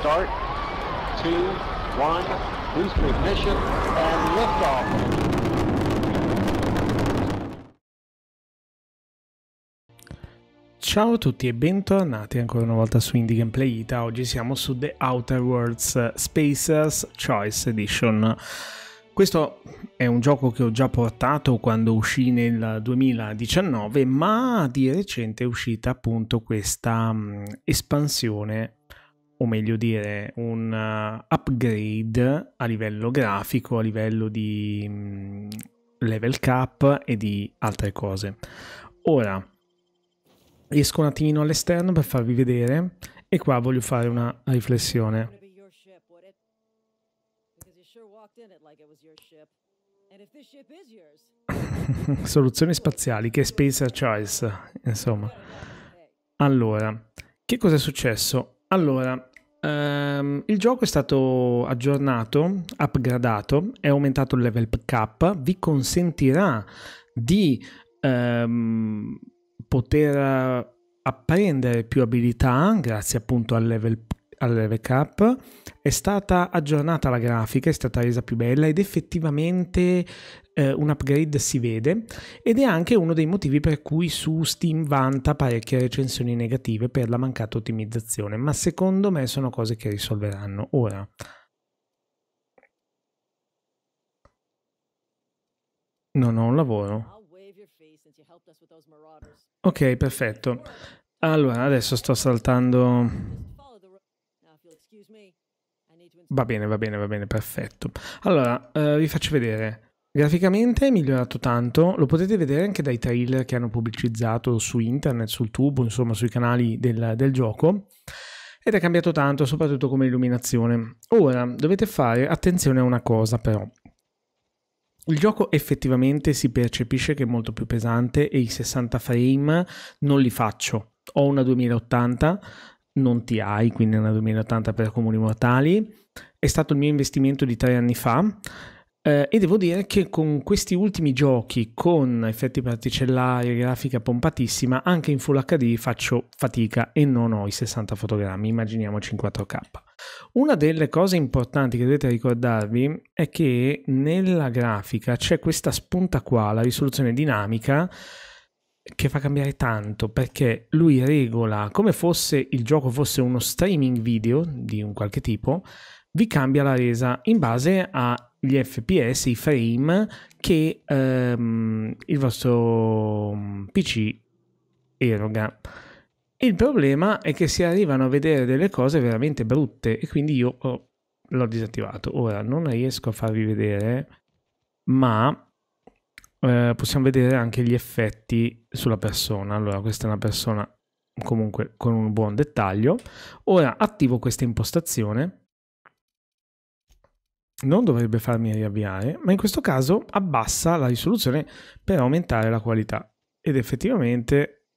Start, 2, 1, boost ignition and liftoff. Ciao a tutti e bentornati ancora una volta su IndieGameplayITA. Oggi siamo su The Outer Worlds Spacer's Choice Edition. Questo è un gioco che ho già portato quando uscì nel 2019, ma di recente è uscita appunto questa espansione, o meglio dire un upgrade a livello grafico, a livello di level cap e di altre cose. Ora esco un attimino all'esterno per farvi vedere e qua voglio fare una riflessione. Soluzioni spaziali, che Spacer's Choice, insomma. Allora, che cosa è successo? Allora, il gioco è stato aggiornato, upgradato, è aumentato il level cap, vi consentirà di poter apprendere più abilità grazie appunto al level cap. È stata aggiornata la grafica, è stata resa più bella ed effettivamente un upgrade si vede, ed è anche uno dei motivi per cui su Steam vanta parecchie recensioni negative per la mancata ottimizzazione, ma secondo me sono cose che risolveranno. Ora non ho un lavoro. Ok, perfetto. Allora adesso sto saltando. Va bene, perfetto. Allora, vi faccio vedere. Graficamente è migliorato tanto, lo potete vedere anche dai trailer che hanno pubblicizzato su internet, sul tubo, insomma sui canali del gioco, ed è cambiato tanto, soprattutto come illuminazione. Ora, dovete fare attenzione a una cosa però. Il gioco effettivamente si percepisce che è molto più pesante e i 60 frame non li faccio. Ho una 2080, non ti hai, quindi una 2080 per comuni mortali. È stato il mio investimento di 3 anni fa e devo dire che con questi ultimi giochi con effetti particellari e grafica pompatissima anche in Full HD faccio fatica e non ho i 60 fotogrammi, immaginiamoci in 4K. Una delle cose importanti che dovete ricordarvi è che nella grafica c'è questa spunta qua, la risoluzione dinamica, che fa cambiare tanto, perché lui regola come fosse il gioco fosse uno streaming video di un qualche tipo, vi cambia la resa in base agli FPS, i frame che il vostro PC eroga. Il problema è che si arrivano a vedere delle cose veramente brutte e quindi io l'ho disattivato. Ora non riesco a farvi vedere, ma possiamo vedere anche gli effetti sulla persona. Allora questa è una persona comunque con un buon dettaglio. Ora attivo questa impostazione, non dovrebbe farmi riavviare, ma in questo caso abbassa la risoluzione per aumentare la qualità ed effettivamente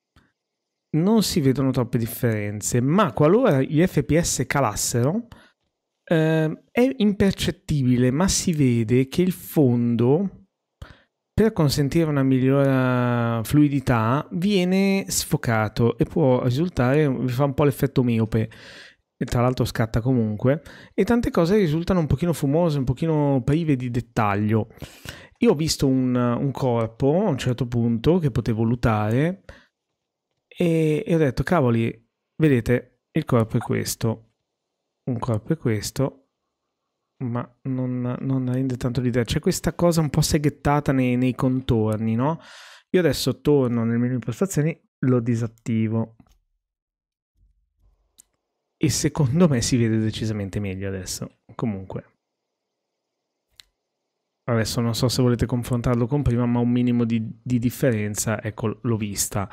non si vedono troppe differenze, ma qualora gli FPS calassero è impercettibile, ma si vede che il fondo, per consentire una migliore fluidità, viene sfocato e può risultare, vi fa un po' l'effetto miope, e tra l'altro scatta comunque, e tante cose risultano un pochino fumose, un pochino prive di dettaglio. Io ho visto un corpo a un certo punto che potevo lutare e ho detto, cavoli, vedete, il corpo è questo, un corpo è questo, ma non rende tanto l'idea. C'è questa cosa un po' seghettata nei contorni, no? Io adesso torno nel menu impostazioni, lo disattivo e secondo me si vede decisamente meglio adesso. Comunque adesso non so se volete confrontarlo con prima, ma un minimo di differenza, ecco, l'ho vista.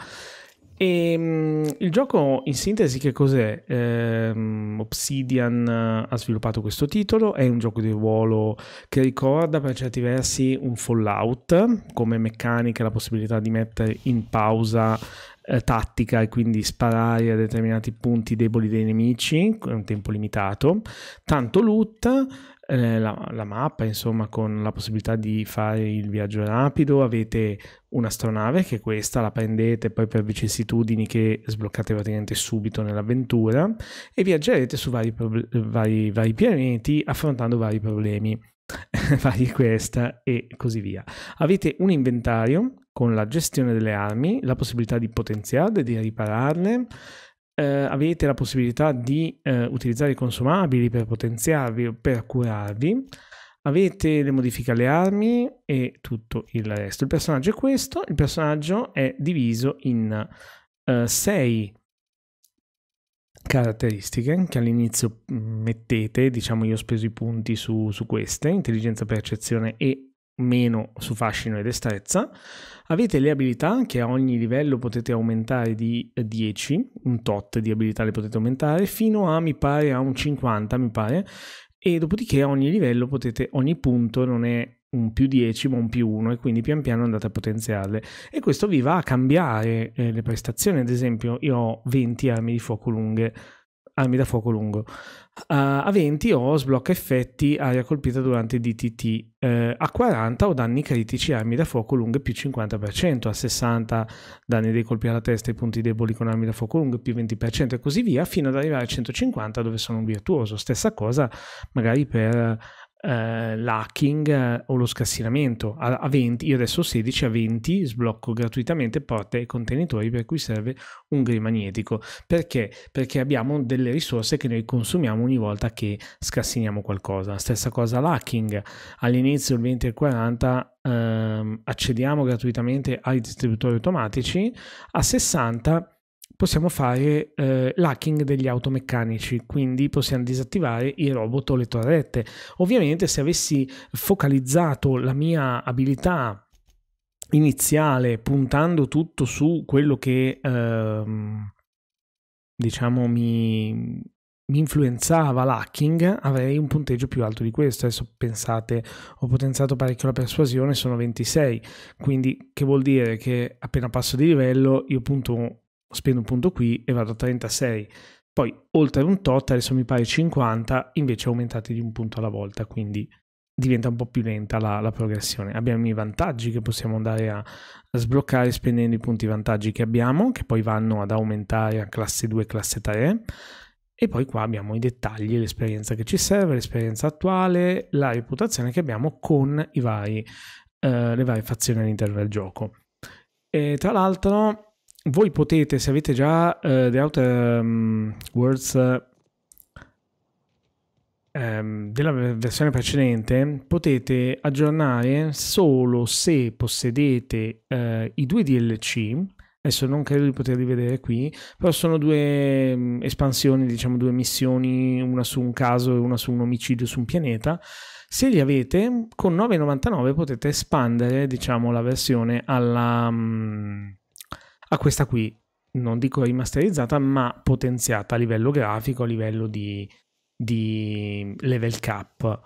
Il gioco in sintesi che cos'è? Obsidian ha sviluppato questo titolo, è un gioco di ruolo che ricorda per certi versi un Fallout, come meccanica, la possibilità di mettere in pausa tattica e quindi sparare a determinati punti deboli dei nemici, è un tempo limitato, tanto loot, la mappa, insomma, con la possibilità di fare il viaggio rapido. Avete un'astronave che è questa, la prendete poi per vicissitudini che sbloccate praticamente subito nell'avventura e viaggerete su vari pianeti affrontando vari problemi, vari quest e così via. Avete un inventario con la gestione delle armi, la possibilità di potenziarle, di ripararle. Avete la possibilità di utilizzare i consumabili per potenziarvi o per curarvi. Avete le modifiche alle armi e tutto il resto. Il personaggio è questo. Il personaggio è diviso in 6 caratteristiche che all'inizio mettete. Diciamo, io ho speso i punti su queste: intelligenza, percezione e meno su fascino e destrezza. Avete le abilità che a ogni livello potete aumentare di 10, un tot di abilità le potete aumentare fino a, mi pare, a un 50, mi pare, e dopodiché a ogni livello potete, ogni punto non è un più 10 ma un più 1, e quindi pian piano andate a potenziarle, e questo vi va a cambiare le prestazioni. Ad esempio io ho 20 armi da fuoco lungo. A 20 ho sblocca effetti aria colpita durante DTT, a 40 ho danni critici armi da fuoco lunghe più 50%, a 60 danni dei colpi alla testa e punti deboli con armi da fuoco lunghe più 20% e così via, fino ad arrivare a 150 dove sono un virtuoso. Stessa cosa magari per l'hacking o lo scassinamento. A 20, io adesso ho 16, a 20 sblocco gratuitamente porte e contenitori per cui serve un grid magnetico. Perché? Perché abbiamo delle risorse che noi consumiamo ogni volta che scassiniamo qualcosa. Stessa cosa l'hacking: all'inizio il 20 e il 40 accediamo gratuitamente ai distributori automatici, a 60 possiamo fare l'hacking degli automeccanici, quindi possiamo disattivare i robot o le torrette. Ovviamente se avessi focalizzato la mia abilità iniziale puntando tutto su quello che diciamo mi influenzava l'hacking, avrei un punteggio più alto di questo. Adesso pensate, ho potenziato parecchio la persuasione, sono 26, quindi che vuol dire che appena passo di livello io punto, spendo un punto qui e vado a 36, poi oltre un tot, adesso mi pare 50, invece aumentate di un punto alla volta, quindi diventa un po' più lenta la progressione. Abbiamo i vantaggi che possiamo andare a sbloccare spendendo i punti vantaggi che abbiamo, che poi vanno ad aumentare a classe 2 e classe 3, e poi qua abbiamo i dettagli, l'esperienza che ci serve, l'esperienza attuale, la reputazione che abbiamo con le varie fazioni all'interno del gioco. E tra l'altro voi potete, se avete già The Outer Worlds della versione precedente, potete aggiornare solo se possedete i 2 DLC. Adesso non credo di poterli vedere qui, però sono 2 espansioni, diciamo 2 missioni, una su un caso e una su un omicidio su un pianeta. Se li avete, con 9,99 potete espandere, diciamo, la versione alla... a questa qui, non dico rimasterizzata, ma potenziata a livello grafico, a livello di level cap.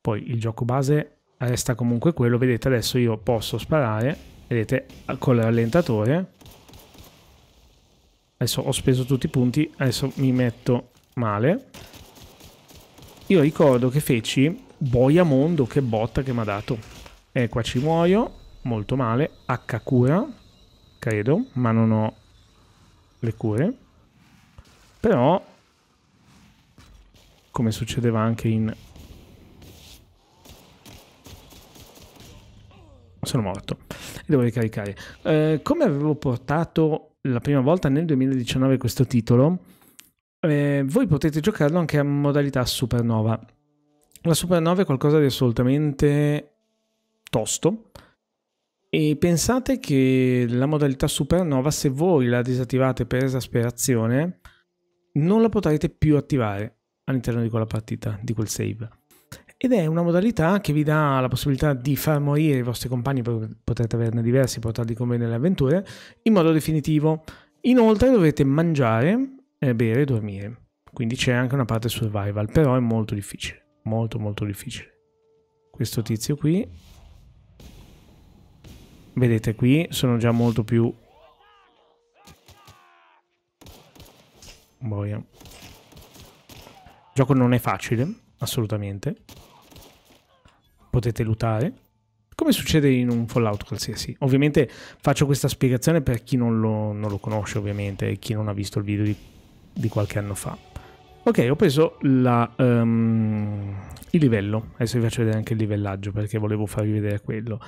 Poi il gioco base resta comunque quello. Vedete, adesso io posso sparare, vedete, con il rallentatore. Adesso ho speso tutti i punti, adesso mi metto male. Io ricordo che feci boia mondo, che botta che mi ha dato. E qua ci muoio, molto male, H cura, credo, ma non ho le cure, però come succedeva anche in... sono morto e devo ricaricare. Come avevo portato la prima volta nel 2019 questo titolo, voi potete giocarlo anche a modalità supernova. La supernova è qualcosa di assolutamente tosto. E pensate che la modalità supernova, se voi la disattivate per esasperazione, non la potrete più attivare all'interno di quella partita, di quel save. Ed è una modalità che vi dà la possibilità di far morire i vostri compagni, potrete averne diversi, portarli con voi nelle avventure, in modo definitivo. Inoltre dovete mangiare, bere e dormire. Quindi c'è anche una parte survival, però è molto difficile. Molto molto difficile. Questo tizio qui... vedete qui, sono già molto più... boia. Il gioco non è facile, assolutamente. potete lootare, come succede in un Fallout qualsiasi. Ovviamente faccio questa spiegazione per chi non lo conosce, ovviamente, e chi non ha visto il video di qualche anno fa. Ok, ho preso il livello. Adesso vi faccio vedere anche il livellaggio, perché volevo farvi vedere quello.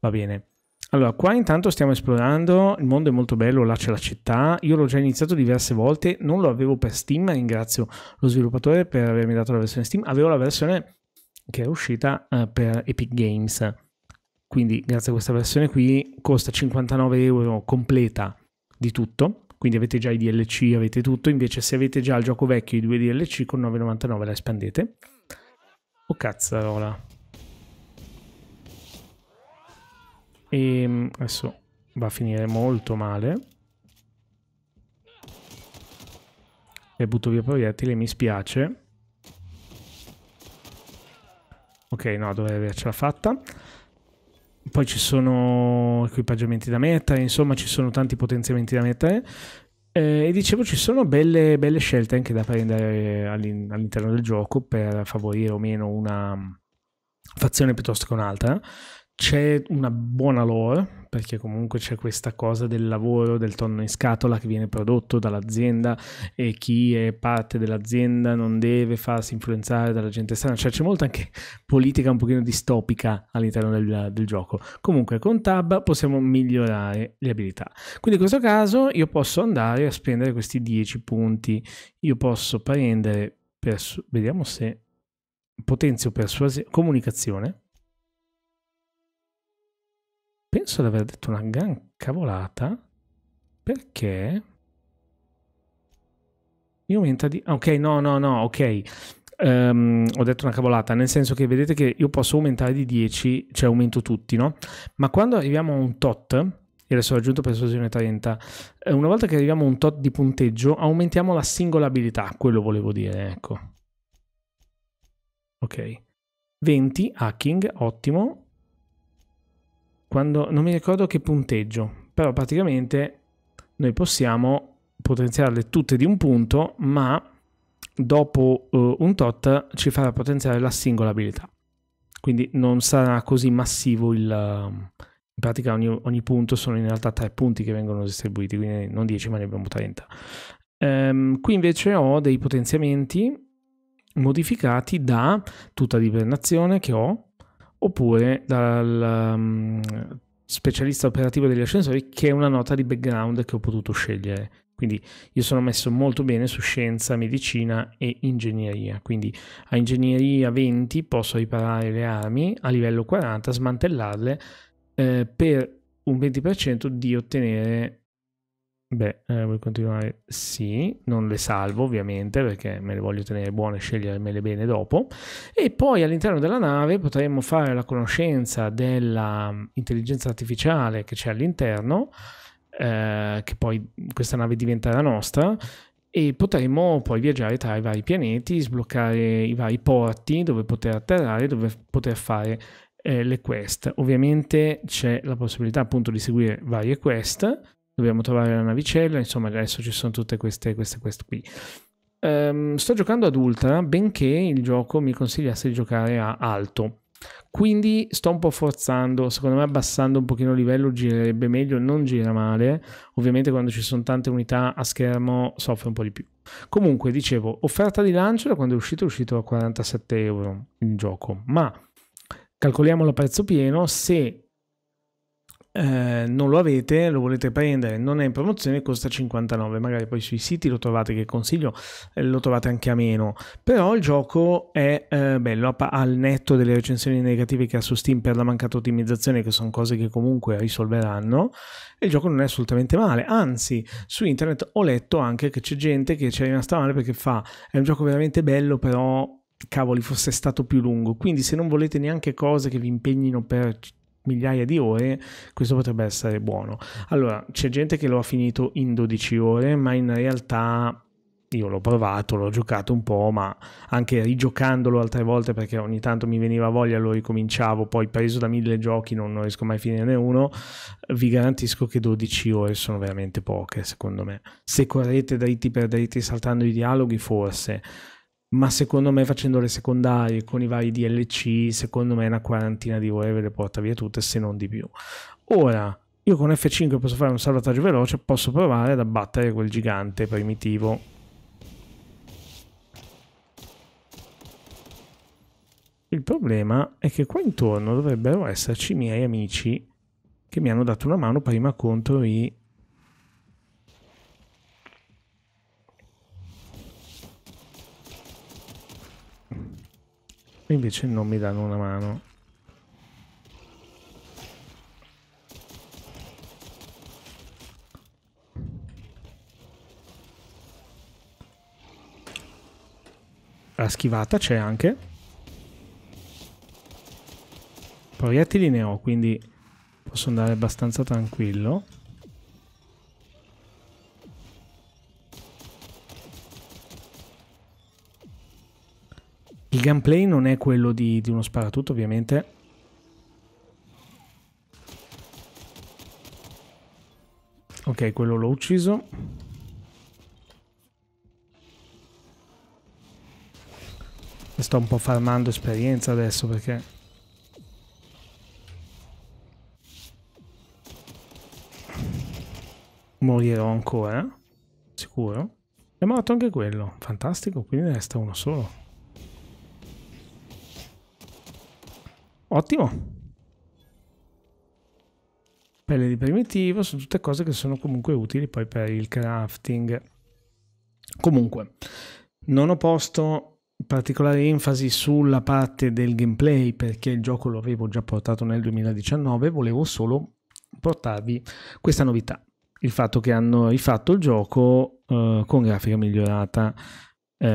Va bene. Allora, qua intanto stiamo esplorando, il mondo è molto bello, là c'è la città, io l'ho già iniziato diverse volte, non lo avevo per Steam, ringrazio lo sviluppatore per avermi dato la versione Steam, avevo la versione che è uscita per Epic Games, quindi grazie a questa versione qui costa 59 euro completa di tutto, quindi avete già i DLC, avete tutto, invece se avete già il gioco vecchio i due DLC con 9,99 la espandete. Oh cazzarola! E adesso va a finire molto male. E butto via proiettili, mi spiace. Ok, no, dovrei avercela fatta. Poi ci sono equipaggiamenti da mettere, insomma ci sono tanti potenziamenti da mettere. E dicevo, ci sono belle scelte anche da prendere all'interno del gioco per favorire o meno una fazione piuttosto che un'altra. C'è una buona lore, perché comunque c'è questa cosa del lavoro, del tonno in scatola che viene prodotto dall'azienda e chi è parte dell'azienda non deve farsi influenzare dalla gente strana, cioè c'è molta anche politica un pochino distopica all'interno del gioco. Comunque con Tab possiamo migliorare le abilità, quindi in questo caso io posso andare a spendere questi 10 punti, io posso prendere, vediamo se potenzio persuasione, comunicazione. Penso di aver detto una gran cavolata, perché mi aumenta di... Ok, no, ok. Ho detto una cavolata, nel senso che vedete che io posso aumentare di 10, cioè aumento tutti, no? Ma quando arriviamo a un tot, e adesso ho aggiunto persuasione 30, una volta che arriviamo a un tot di punteggio, aumentiamo la singola abilità, quello volevo dire, ecco. Ok. 20, hacking, ottimo. Quando, non mi ricordo che punteggio, però praticamente noi possiamo potenziarle tutte di un punto, ma dopo un tot ci farà potenziare la singola abilità. Quindi non sarà così massivo il... in pratica ogni punto sono in realtà 3 punti che vengono distribuiti, quindi non 10 ma ne abbiamo 30. Qui invece ho dei potenziamenti modificati da tutta l'ibernazione che ho, oppure dal specialista operativo degli ascensori, che è una nota di background che ho potuto scegliere. Quindi io sono messo molto bene su scienza, medicina e ingegneria. Quindi a ingegneria 20 posso riparare le armi, a livello 40 smantellarle per un 20% di ottenere... Beh, vuoi continuare? Sì, non le salvo ovviamente perché me le voglio tenere buone e scegliermele bene dopo. E poi all'interno della nave potremmo fare la conoscenza dell'intelligenza artificiale che c'è all'interno, che poi questa nave diventerà nostra, e potremo poi viaggiare tra i vari pianeti, sbloccare i vari porti dove poter atterrare, dove poter fare le quest. Ovviamente c'è la possibilità appunto di seguire varie quest. Dobbiamo trovare la navicella, insomma adesso ci sono tutte queste qui. Sto giocando ad ultra, benché il gioco mi consigliasse di giocare a alto. Quindi sto un po' forzando, secondo me abbassando un pochino il livello girerebbe meglio, non gira male. Ovviamente quando ci sono tante unità a schermo soffre un po' di più. Comunque, dicevo, offerta di lancio da quando è uscito a 47 euro il gioco. Ma calcoliamolo a prezzo pieno, se... non lo avete, lo volete prendere, non è in promozione, costa 59, magari poi sui siti lo trovate, che consiglio, lo trovate anche a meno, però il gioco è bello, al netto delle recensioni negative che ha su Steam per la mancata ottimizzazione, che sono cose che comunque risolveranno, il gioco non è assolutamente male, anzi su internet ho letto anche che c'è gente che ci è rimasta male perché fa, è un gioco veramente bello però cavoli fosse stato più lungo, quindi se non volete neanche cose che vi impegnino per migliaia di ore, questo potrebbe essere buono. Allora, c'è gente che lo ha finito in 12 ore, ma in realtà io l'ho provato, l'ho giocato un po', ma anche rigiocandolo altre volte, perché ogni tanto mi veniva voglia, lo ricominciavo, poi preso da 1000 giochi non riesco mai a finirne uno, vi garantisco che 12 ore sono veramente poche, secondo me. Se correte dritti per dritti saltando i dialoghi, forse... ma secondo me facendo le secondarie con i vari DLC, secondo me una quarantina di ore ve le porta via tutte, se non di più. Ora, io con F5 posso fare un salvataggio veloce, posso provare ad abbattere quel gigante primitivo. Il problema è che qua intorno dovrebbero esserci i miei amici che mi hanno dato una mano prima contro i... invece non mi danno una mano. La schivata c'è anche. Proiettili ne ho, quindi posso andare abbastanza tranquillo. Il gameplay non è quello di uno sparatutto, ovviamente. Ok, quello l'ho ucciso. E sto un po' farmando esperienza adesso perché... morirò ancora, sicuro. È morto anche quello, fantastico, quindi ne resta uno solo. Ottimo. Pelle di primitivo, sono tutte cose che sono comunque utili poi per il crafting. Comunque, non ho posto particolare enfasi sulla parte del gameplay perché il gioco lo avevo già portato nel 2019, volevo solo portarvi questa novità. Il fatto che hanno rifatto il gioco con grafica migliorata.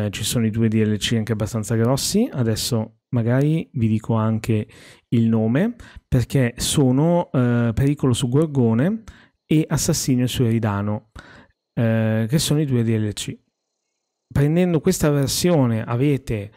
Ci sono i due DLC anche abbastanza grossi, adesso magari vi dico anche il nome, perché sono Pericolo su Gorgone e Assassino su Eridano, che sono i due DLC. Prendendo questa versione avete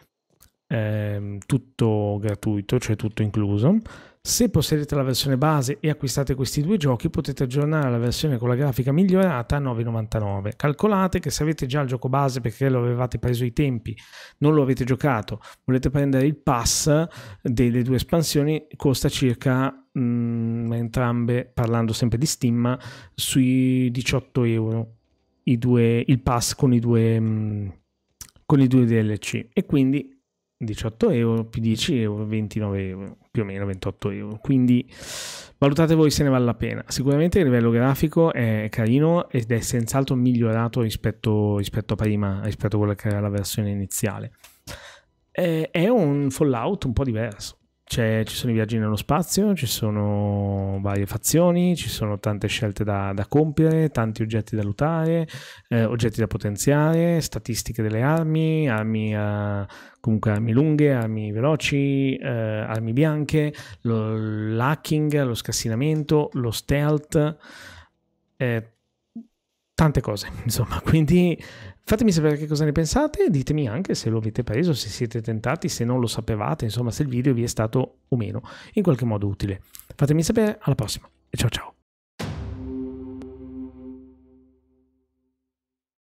tutto gratuito, cioè tutto incluso. Se possedete la versione base e acquistate questi due giochi potete aggiornare la versione con la grafica migliorata a 9,99. Calcolate che se avete già il gioco base perché lo avevate preso ai tempi, non lo avete giocato, volete prendere il pass delle due espansioni, costa circa entrambe, parlando sempre di Steam, sui 18 euro il pass con i due DLC, e quindi 18 euro più 10 euro, 29 euro, più o meno 28 euro. Quindi valutate voi se ne vale la pena. Sicuramente il livello grafico è carino ed è senz'altro migliorato rispetto a prima, rispetto a quella che era la versione iniziale. È un Fallout un po' diverso. Ci sono i viaggi nello spazio, ci sono varie fazioni, ci sono tante scelte da compiere, tanti oggetti da lootare, oggetti da potenziare, statistiche delle armi, armi lunghe, armi veloci, armi bianche, l'hacking, lo scassinamento, lo stealth, tante cose, insomma. Quindi fatemi sapere che cosa ne pensate, ditemi anche se lo avete preso, se siete tentati, se non lo sapevate, insomma se il video vi è stato o meno in qualche modo utile. Fatemi sapere, alla prossima e ciao ciao!